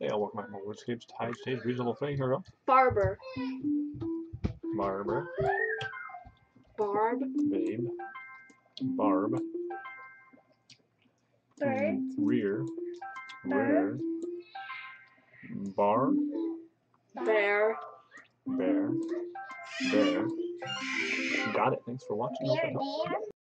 Hey, I'll work my more Wordscapes. Tide, stage, reasonable thing. Here we go. Barber. Barber. Barb. Babe. Barb. Bird. Rear. Bird. Rear. Bar. Bear. Bear. Bear. Got it. Thanks for watching. Bear.